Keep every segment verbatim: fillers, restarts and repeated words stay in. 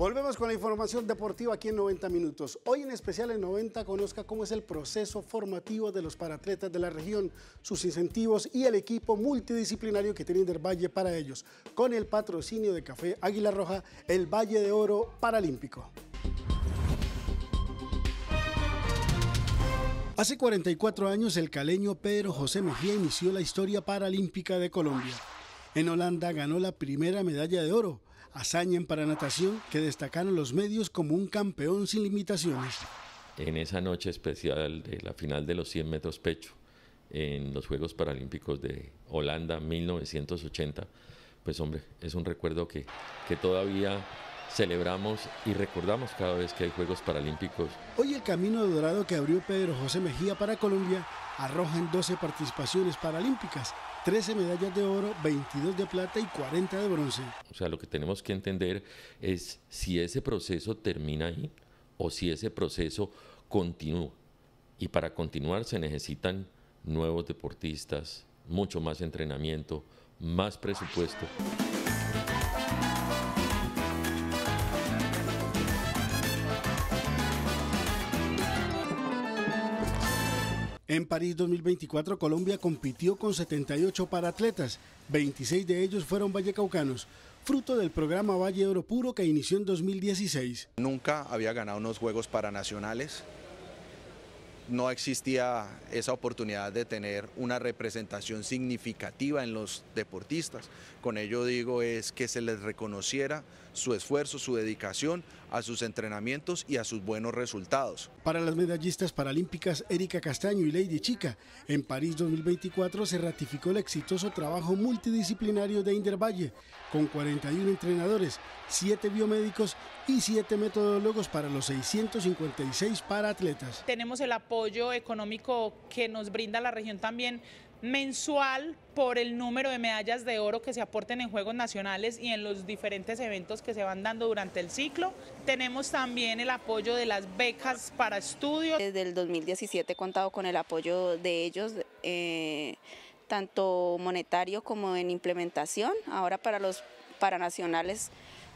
Volvemos con la información deportiva aquí en noventa minutos. Hoy en especial en noventa conozca cómo es el proceso formativo de los paratletas de la región, sus incentivos y el equipo multidisciplinario que tiene Indervalle para ellos, con el patrocinio de Café Águila Roja, el Valle de Oro Paralímpico. Hace cuarenta y cuatro años el caleño Pedro José Mejía inició la historia paralímpica de Colombia. En Holanda ganó la primera medalla de oro, hazaña en paranatación que destacaron los medios como un campeón sin limitaciones. En esa noche especial de la final de los cien metros pecho en los Juegos Paralímpicos de Holanda mil novecientos ochenta, pues hombre, es un recuerdo que, que todavía celebramos y recordamos cada vez que hay Juegos Paralímpicos. Hoy el camino dorado que abrió Pedro José Mejía para Colombia arroja en doce participaciones paralímpicas, trece medallas de oro, veintidós de plata y cuarenta de bronce. O sea, lo que tenemos que entender es si ese proceso termina ahí o si ese proceso continúa. Y para continuar se necesitan nuevos deportistas, mucho más entrenamiento, más presupuesto. En París dos mil veinticuatro, Colombia compitió con setenta y ocho paratletas, veintiséis de ellos fueron vallecaucanos, fruto del programa Valle Oro Puro que inició en dos mil dieciséis. Nunca había ganado unos Juegos Paranacionales, no existía esa oportunidad de tener una representación significativa en los deportistas. Con ello digo es que se les reconociera su esfuerzo, su dedicación a sus entrenamientos y a sus buenos resultados. Para las medallistas paralímpicas Erika Castaño y Lady Chica, en París dos mil veinticuatro se ratificó el exitoso trabajo multidisciplinario de Indervalle, con cuarenta y uno entrenadores, siete biomédicos y siete metodólogos para los seiscientos cincuenta y seis paratletas. Tenemos el apoyo económico que nos brinda la región también mensual por el número de medallas de oro que se aporten en Juegos Nacionales y en los diferentes eventos que se van dando durante el ciclo. Tenemos también el apoyo de las becas para estudios. Desde el dos mil diecisiete he contado con el apoyo de ellos, eh, tanto monetario como en implementación. Ahora para los paranacionales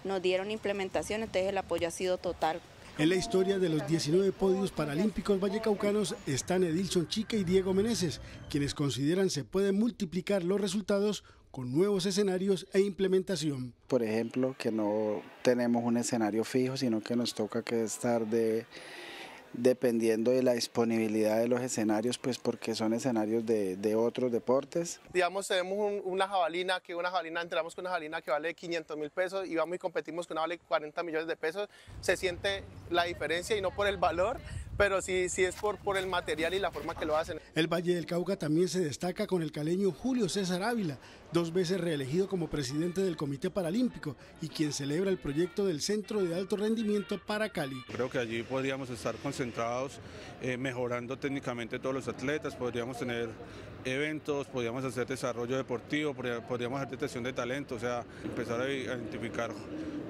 nos dieron implementación, entonces el apoyo ha sido total. En la historia de los diecinueve podios paralímpicos vallecaucanos están Edilson Chica y Diego Meneses, quienes consideran se pueden multiplicar los resultados con nuevos escenarios e implementación. Por ejemplo, que no tenemos un escenario fijo, sino que nos toca que estar de, dependiendo de la disponibilidad de los escenarios, pues porque son escenarios de, de otros deportes. Digamos, tenemos un, una jabalina, que una jabalina, entramos con una jabalina que vale quinientos mil pesos y vamos y competimos con una vale cuarenta millones de pesos, se siente la diferencia y no por el valor, pero sí, sí es por, por el material y la forma que lo hacen. El Valle del Cauca también se destaca con el caleño Julio César Ávila, dos veces reelegido como presidente del Comité Paralímpico y quien celebra el proyecto del Centro de Alto Rendimiento para Cali. Creo que allí podríamos estar concentrados, eh, mejorando técnicamente todos los atletas, podríamos tener eventos, podríamos hacer desarrollo deportivo, podríamos hacer detección de talento, o sea, empezar a identificar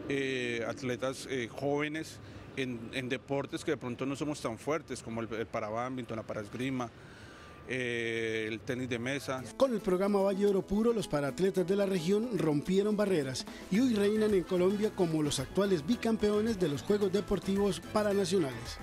eh, atletas eh, jóvenes, En, en deportes que de pronto no somos tan fuertes como el, el parabádminton, la paraesgrima, eh, el tenis de mesa. Con el programa Valle Oro Puro, los paratletas de la región rompieron barreras y hoy reinan en Colombia como los actuales bicampeones de los Juegos Deportivos Paranacionales.